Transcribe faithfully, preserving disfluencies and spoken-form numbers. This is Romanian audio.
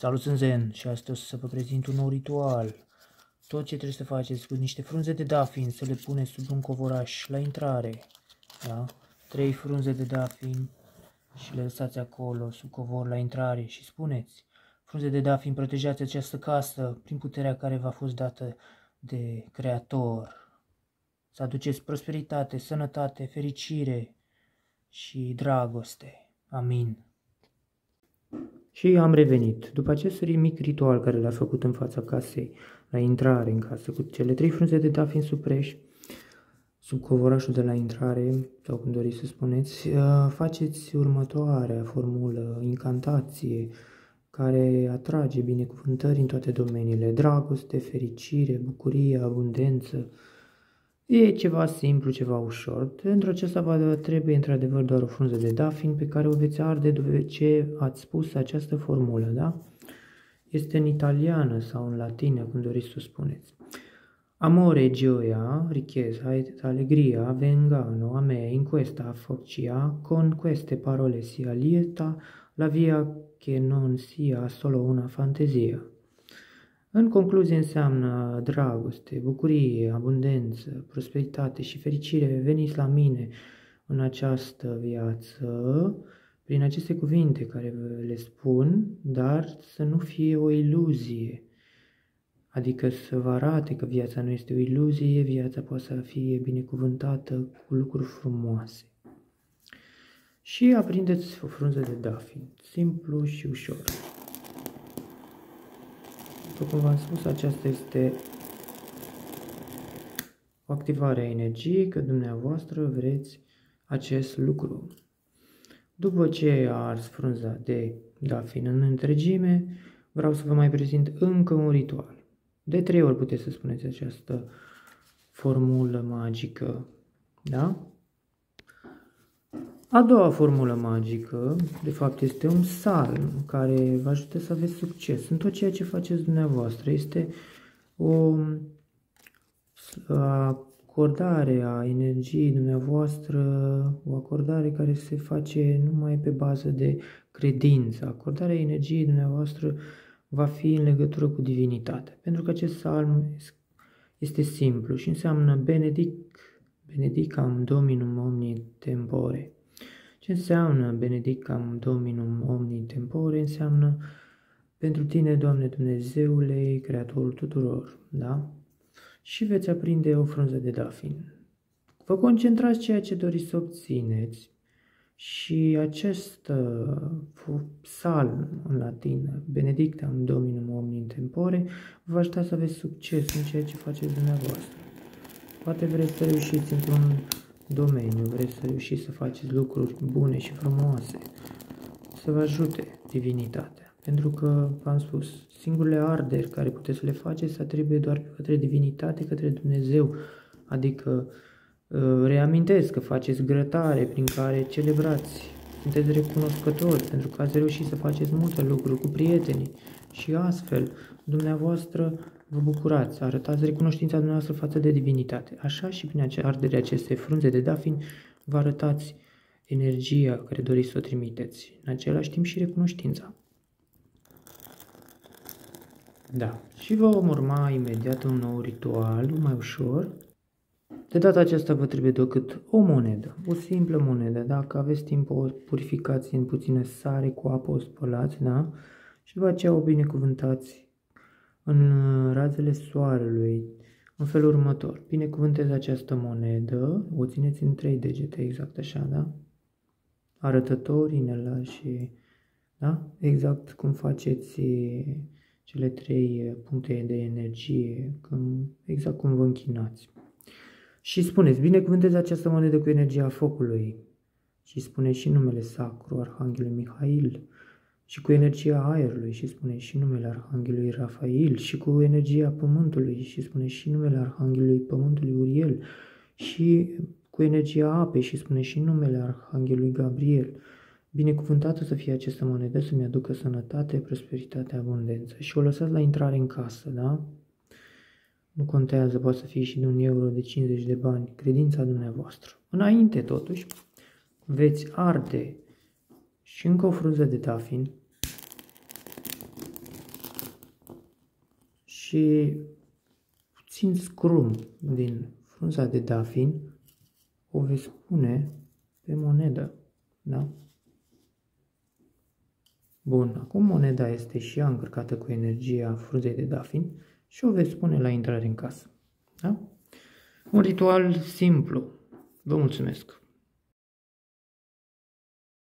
Salut, sunt Zen și astăzi o să vă prezint un nou ritual. Tot ce trebuie să faceți cu niște frunze de dafin, să le puneți sub un covoraș la intrare. Da? Trei frunze de dafin și le lăsați acolo sub covor la intrare și spuneți: frunze de dafin, protejați această casă prin puterea care v-a fost dată de Creator. Să aduceți prosperitate, sănătate, fericire și dragoste. Amin. Și am revenit. După acest mic ritual care l-a făcut în fața casei, la intrare în casă, cu cele trei frunze de dafin supreși, sub covorașul de la intrare, sau cum doriți să spuneți, faceți următoarea formulă, incantație, care atrage binecuvântări în toate domeniile: dragoste, fericire, bucurie, abundență. E ceva simplu, ceva ușor. Pentru aceasta vă trebuie într-adevăr doar o frunză de dafin pe care o veți arde după ce ați spus această formulă, da? Este în italiană sau în latină, cum doriți să o spuneți. Amore, gioia, ricchezza, allegria, vengano a me in questa focia, con queste parole sia lieta la via che non sia solo una fantasia. În concluzie înseamnă: dragoste, bucurie, abundență, prosperitate și fericire, veniți la mine în această viață prin aceste cuvinte care le spun, dar să nu fie o iluzie, adică să vă arate că viața nu este o iluzie, viața poate să fie binecuvântată cu lucruri frumoase. Și aprindeți o frunză de dafin, simplu și ușor. După cum v-am spus, aceasta este o activare a energiei, că dumneavoastră vreți acest lucru. După ce a ars frunza de dafin în întregime, vreau să vă mai prezint încă un ritual. De trei ori puteți să spuneți această formulă magică, da? A doua formulă magică, de fapt, este un psalm care vă ajută să aveți succes în tot ceea ce faceți dumneavoastră. Este o acordare a energiei dumneavoastră, o acordare care se face numai pe bază de credință. Acordarea energiei dumneavoastră va fi în legătură cu divinitatea, pentru că acest psalm este simplu și înseamnă: benedic, benedicam Dominum omni tempore. Ce înseamnă benedicam Dominum omni tempore? Înseamnă: pentru tine, Doamne Dumnezeule, Creatorul tuturor, da? Și veți aprinde o frunză de dafin. Vă concentrați ceea ce doriți să obțineți și acest uh, psalm în latină, benedictam Dominum omni tempore, vă ajuta să aveți succes în ceea ce faceți dumneavoastră. Poate vreți să reușiți într-un domeniu, vreți să reușiți să faceți lucruri bune și frumoase, să vă ajute divinitatea. Pentru că, v-am spus, singurele arderi care puteți să le faceți se atribuie doar către divinitate, către Dumnezeu. Adică, reamintesc că faceți grătare prin care celebrați, sunteți recunoscători pentru că ați reușit să faceți multe lucruri cu prietenii și astfel dumneavoastră vă bucurați, arătați recunoștința dumneavoastră față de divinitate. Așa și prin arderea acestei frunze de dafin vă arătați energia care doriți să o trimiteți, în același timp și recunoștința. Da, și vom urma imediat un nou ritual, mai ușor. De data aceasta vă trebuie decât o monedă, o simplă monedă. Dacă aveți timp, o purificați în puțină sare, cu apă o spălați, da? Și după aceea o binecuvântați în razele soarelui, în felul următor. Binecuvântez această monedă, o țineți în trei degete, exact așa, da? Arătător, inela și, da? Exact cum faceți cele trei puncte de energie, exact cum vă închinați. Și spuneți: binecuvântez această monedă cu energia focului. Și spuneți și numele sacru, Arhanghelul Mihail. Și cu energia aerului, și spune și numele Arhanghelului Rafael, și cu energia pământului, și spune și numele Arhanghelului Pământului Uriel, și cu energia apei, și spune și numele Arhanghelului Gabriel. Binecuvântată să fie această monedă, să-mi aducă sănătate, prosperitate, abundență. Și o lăsați la intrare în casă, da? Nu contează, poate să fie și de un euro, de cincizeci de bani, credința dumneavoastră. Înainte, totuși, veți arde și încă o frunză de dafin și puțin scrum din frunza de dafin o veți pune pe monedă, da? Bun, acum moneda este și ea încărcată cu energia frunzei de dafin și o veți pune la intrare în casă, da? Un ritual simplu. Vă mulțumesc!